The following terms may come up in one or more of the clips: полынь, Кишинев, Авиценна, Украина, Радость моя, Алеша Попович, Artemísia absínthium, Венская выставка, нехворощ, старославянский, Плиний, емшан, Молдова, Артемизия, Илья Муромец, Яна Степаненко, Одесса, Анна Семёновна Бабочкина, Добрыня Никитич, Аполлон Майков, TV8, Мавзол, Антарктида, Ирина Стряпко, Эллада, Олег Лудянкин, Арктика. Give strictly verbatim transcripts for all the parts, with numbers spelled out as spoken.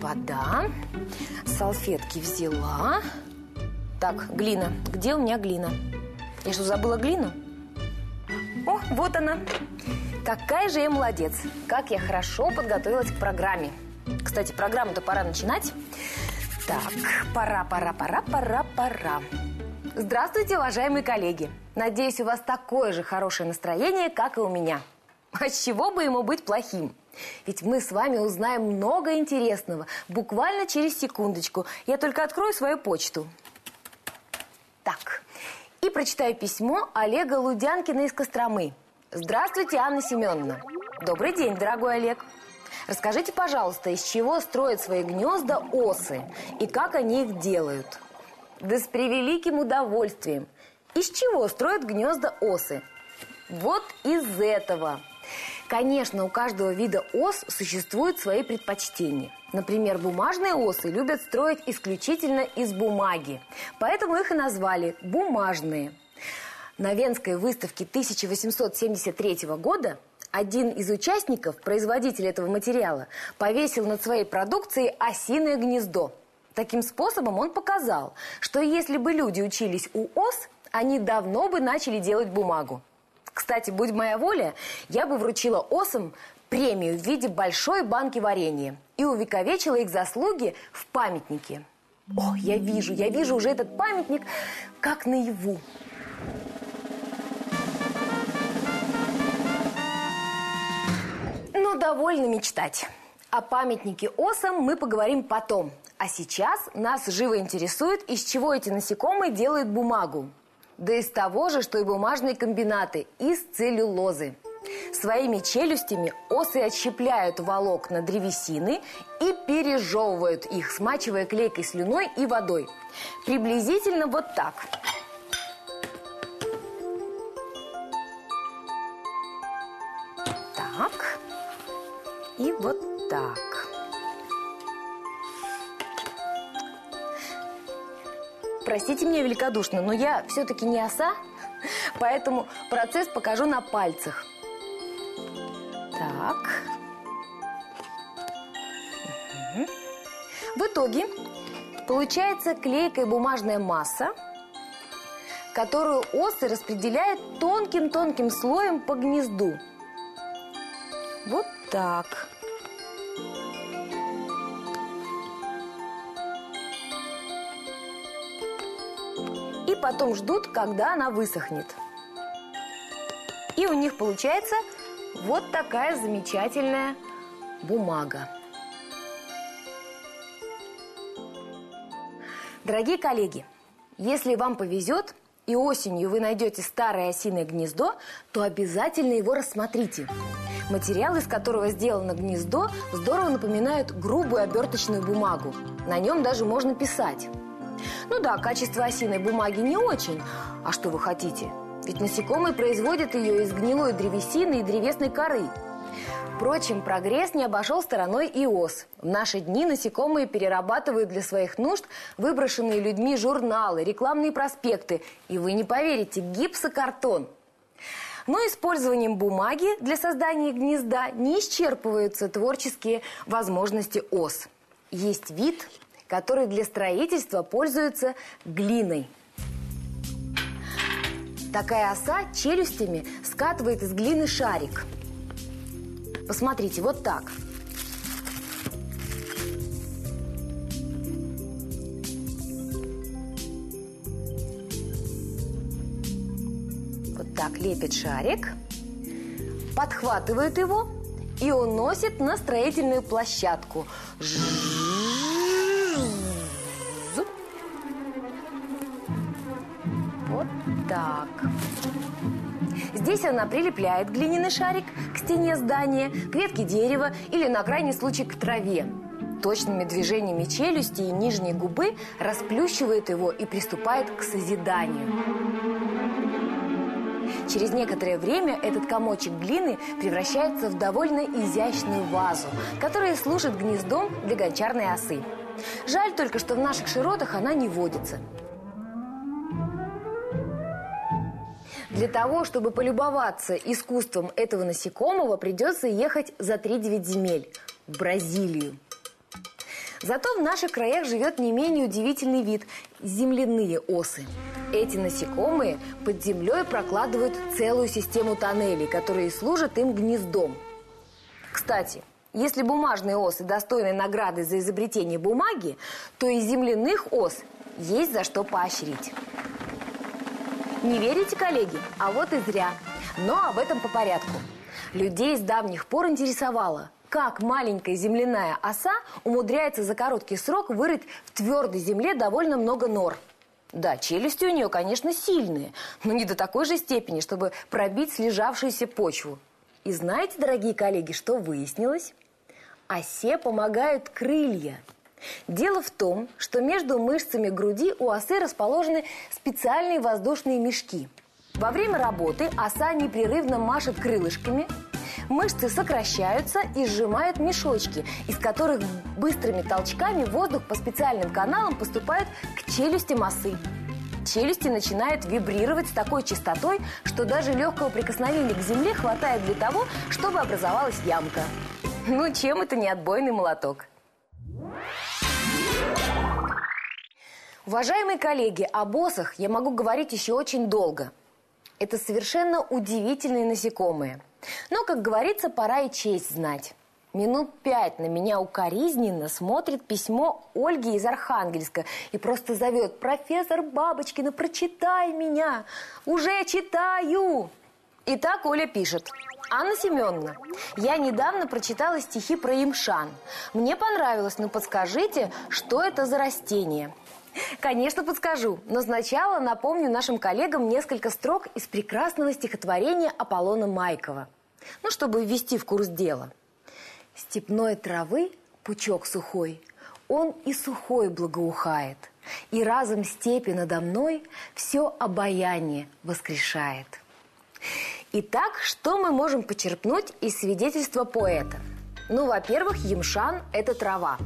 Вода. Салфетки взяла. Так, глина. Где у меня глина? Я что, забыла глину? О, вот она. Какая же я молодец. Как я хорошо подготовилась к программе. Кстати, программу-то пора начинать. Так, пора, пора, пора, пора, пора. Здравствуйте, уважаемые коллеги. Надеюсь, у вас такое же хорошее настроение, как и у меня. А с чего бы ему быть плохим? Ведь мы с вами узнаем много интересного. Буквально через секундочку. Я только открою свою почту. Так. И прочитаю письмо Олега Лудянкина из Костромы. Здравствуйте, Анна Семёновна. Добрый день, дорогой Олег. Расскажите, пожалуйста, из чего строят свои гнезда осы и как они их делают? Да с превеликим удовольствием. Из чего строят гнезда осы? Вот из этого. Конечно, у каждого вида ос существуют свои предпочтения. Например, бумажные осы любят строить исключительно из бумаги. Поэтому их и назвали «бумажные». На Венской выставке тысяча восемьсот семьдесят третьего года один из участников, производитель этого материала, повесил над своей продукцией осиное гнездо. Таким способом он показал, что если бы люди учились у ос, они давно бы начали делать бумагу. Кстати, будь моя воля, я бы вручила осам премию в виде большой банки варенья и увековечила их заслуги в памятнике. О, я вижу, я вижу уже этот памятник как наяву. Но довольно мечтать. О памятнике осам мы поговорим потом. А сейчас нас живо интересует, из чего эти насекомые делают бумагу. Да из того же, что и бумажные комбинаты, из целлюлозы. Своими челюстями осы отщепляют волокна древесины и пережевывают их, смачивая клейкой слюной и водой. Приблизительно вот так. Так. И вот так. Простите меня великодушно, но я все-таки не оса, поэтому процесс покажу на пальцах. Так. Угу. В итоге получается клейкая бумажная масса, которую осы распределяют тонким-тонким слоем по гнезду. Вот так. Потом ждут, когда она высохнет. И у них получается вот такая замечательная бумага. Дорогие коллеги, если вам повезет и осенью вы найдете старое осиное гнездо, то обязательно его рассмотрите. Материал, из которого сделано гнездо, здорово напоминает грубую оберточную бумагу. На нем даже можно писать. Ну да, качество осиной бумаги не очень. А что вы хотите? Ведь насекомые производят ее из гнилой древесины и древесной коры. Впрочем, прогресс не обошел стороной и ос. В наши дни насекомые перерабатывают для своих нужд выброшенные людьми журналы, рекламные проспекты. И вы не поверите, гипсокартон. Но использованием бумаги для создания гнезда не исчерпываются творческие возможности ос. Есть вид, который для строительства пользуется глиной. Такая оса челюстями скатывает из глины шарик. Посмотрите, вот так. Вот так лепит шарик, подхватывает его и уносит на строительную площадку. Так. Здесь она прилепляет глиняный шарик к стене здания, к ветке дерева или, на крайний случай, к траве. Точными движениями челюсти и нижней губы расплющивает его и приступает к созиданию. Через некоторое время этот комочек глины превращается в довольно изящную вазу, которая служит гнездом для гончарной осы. Жаль только, что в наших широтах она не водится. Для того, чтобы полюбоваться искусством этого насекомого, придется ехать за тридевять земель – в Бразилию. Зато в наших краях живет не менее удивительный вид – земляные осы. Эти насекомые под землей прокладывают целую систему тоннелей, которые служат им гнездом. Кстати, если бумажные осы достойны награды за изобретение бумаги, то и земляных ос есть за что поощрить. Не верите, коллеги? А вот и зря. Но об этом по порядку. Людей с давних пор интересовало, как маленькая земляная оса умудряется за короткий срок вырыть в твердой земле довольно много нор. Да, челюсти у нее, конечно, сильные, но не до такой же степени, чтобы пробить слежавшуюся почву. И знаете, дорогие коллеги, что выяснилось? Осе помогают крылья. Дело в том, что между мышцами груди у осы расположены специальные воздушные мешки. Во время работы оса непрерывно машет крылышками, мышцы сокращаются и сжимают мешочки, из которых быстрыми толчками воздух по специальным каналам поступает к челюстям осы. Челюсти начинают вибрировать с такой частотой, что даже легкого прикосновения к земле хватает для того, чтобы образовалась ямка. Ну, чем это не отбойный молоток? Уважаемые коллеги, об осах я могу говорить еще очень долго. Это совершенно удивительные насекомые. Но, как говорится, пора и честь знать. Минут пять на меня укоризненно смотрит письмо Ольги из Архангельска и просто зовет: «Профессор Бабочкина, прочитай меня! Уже читаю!» Итак, Оля пишет. «Анна Семёновна, я недавно прочитала стихи про имшан. Мне понравилось, но подскажите, что это за растение?» Конечно, подскажу, но сначала напомню нашим коллегам несколько строк из прекрасного стихотворения Аполлона Майкова. Ну, чтобы ввести в курс дела. «Степной травы пучок сухой, он и сухой благоухает, и разом степи надо мной все обаяние воскрешает». Итак, что мы можем почерпнуть из свидетельства поэта? Ну, во-первых, емшан – это трава.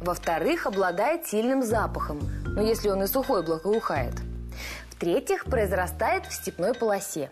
Во-вторых, обладает сильным запахом, но если он и сухой благоухает. В-третьих, произрастает в степной полосе.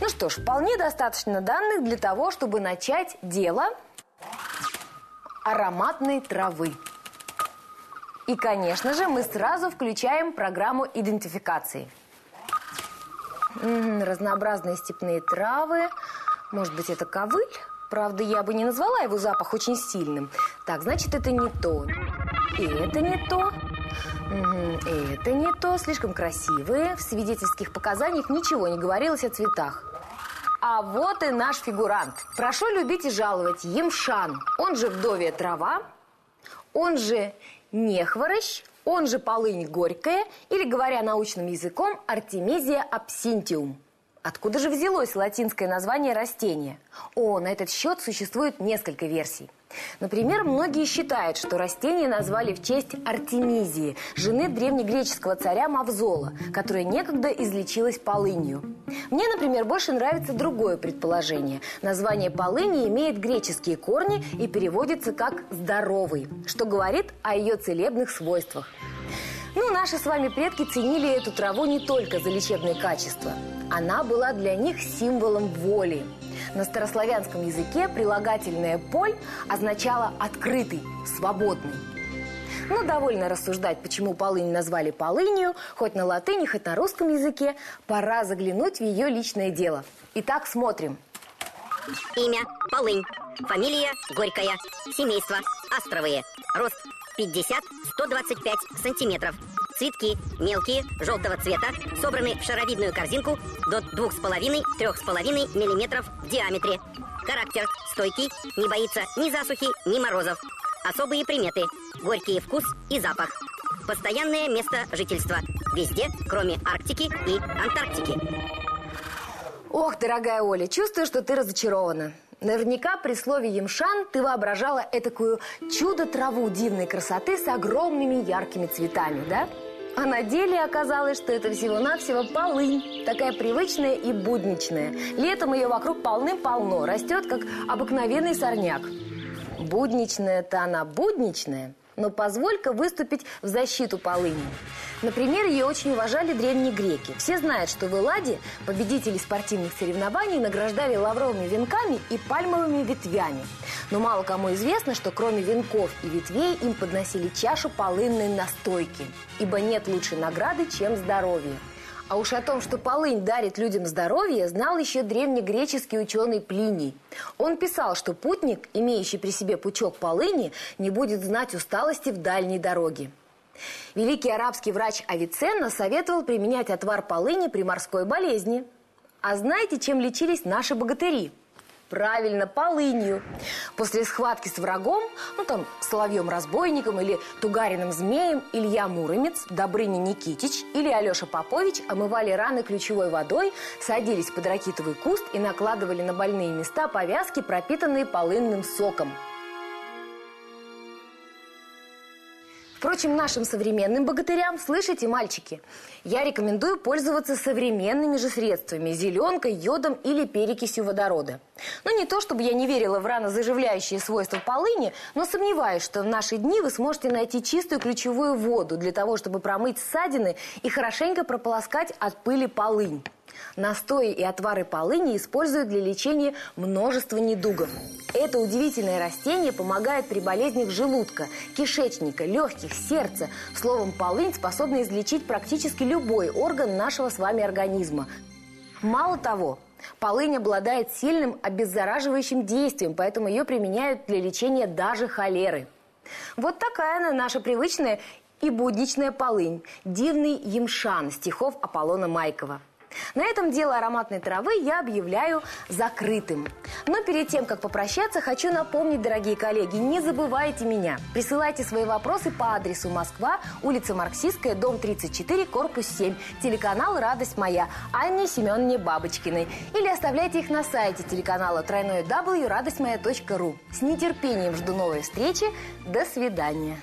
Ну что ж, вполне достаточно данных для того, чтобы начать дело ароматной травы. И, конечно же, мы сразу включаем программу идентификации. Разнообразные степные травы. Может быть, это ковыль? Правда, я бы не назвала его запах очень сильным. Так, значит, это не то. И это не то. И это не то. Слишком красивые. В свидетельских показаниях ничего не говорилось о цветах. А вот и наш фигурант. Прошу любить и жаловать. Емшан. Он же вдовья трава. Он же нехворощ. Он же полынь горькая, или, говоря научным языком, Artemísia absínthium. Откуда же взялось латинское название растения? О, на этот счет существует несколько версий. Например, многие считают, что растение назвали в честь Артемизии, жены древнегреческого царя Мавзола, которая некогда излечилась полынью. Мне, например, больше нравится другое предположение. Название полыни имеет греческие корни и переводится как «здоровый», что говорит о ее целебных свойствах. Ну, наши с вами предки ценили эту траву не только за лечебные качества. Она была для них символом воли. На старославянском языке прилагательное «поль» означало «открытый», «свободный». Но довольно рассуждать, почему полынь назвали полынью, хоть на латыни, хоть на русском языке, пора заглянуть в ее личное дело. Итак, смотрим. Имя – полынь. Фамилия – горькая. Семейство – островые. Рост – пятьдесят — сто двадцать пять сантиметров. Цветки мелкие, желтого цвета, собраны в шаровидную корзинку до двух с половиной — трёх с половиной миллиметров в диаметре. Характер стойкий, не боится ни засухи, ни морозов. Особые приметы – горький вкус и запах. Постоянное место жительства – везде, кроме Арктики и Антарктики. Ох, дорогая Оля, чувствую, что ты разочарована. Наверняка при слове «емшан» ты воображала этакую чудо-траву дивной красоты с огромными яркими цветами, да? А на деле оказалось, что это всего-навсего полынь, такая привычная и будничная. Летом ее вокруг полным-полно, растет как обыкновенный сорняк. Будничная-то она будничная, но позволь-ка выступить в защиту полыни. Например, ее очень уважали древние греки. Все знают, что в Элладе победителей спортивных соревнований награждали лавровыми венками и пальмовыми ветвями. Но мало кому известно, что кроме венков и ветвей им подносили чашу полынной настойки. Ибо нет лучшей награды, чем здоровье. А уж о том, что полынь дарит людям здоровье, знал еще древнегреческий ученый Плиний. Он писал, что путник, имеющий при себе пучок полыни, не будет знать усталости в дальней дороге. Великий арабский врач Авиценна советовал применять отвар полыни при морской болезни. А знаете, чем лечились наши богатыри? Правильно, полынью. После схватки с врагом, ну там, соловьем-разбойником или тугариным-змеем, Илья Муромец, Добрыня Никитич или Алеша Попович омывали раны ключевой водой, садились под ракитовый куст и накладывали на больные места повязки, пропитанные полынным соком. Впрочем, нашим современным богатырям, слышите, мальчики, я рекомендую пользоваться современными же средствами – зеленкой, йодом или перекисью водорода. Ну, не то, чтобы я не верила в ранозаживляющие свойства полыни, но сомневаюсь, что в наши дни вы сможете найти чистую ключевую воду для того, чтобы промыть ссадины и хорошенько прополоскать от пыли полынь. Настои и отвары полыни используют для лечения множества недугов. Это удивительное растение помогает при болезнях желудка, кишечника, легких, сердца. Словом, полынь способна излечить практически любой орган нашего с вами организма. Мало того, полынь обладает сильным обеззараживающим действием, поэтому ее применяют для лечения даже холеры. Вот такая она, наша привычная и будничная полынь. Дивный емшан стихов Аполлона Майкова. На этом дело ароматной травы я объявляю закрытым. Но перед тем, как попрощаться, хочу напомнить, дорогие коллеги, не забывайте меня. Присылайте свои вопросы по адресу Москва, улица Марксистская, дом тридцать четыре, корпус семь, телеканал «Радость моя» Анне Семёновне Бабочкиной. Или оставляйте их на сайте телеканала тройное W радость моя точка ру. С нетерпением жду новой встречи. До свидания.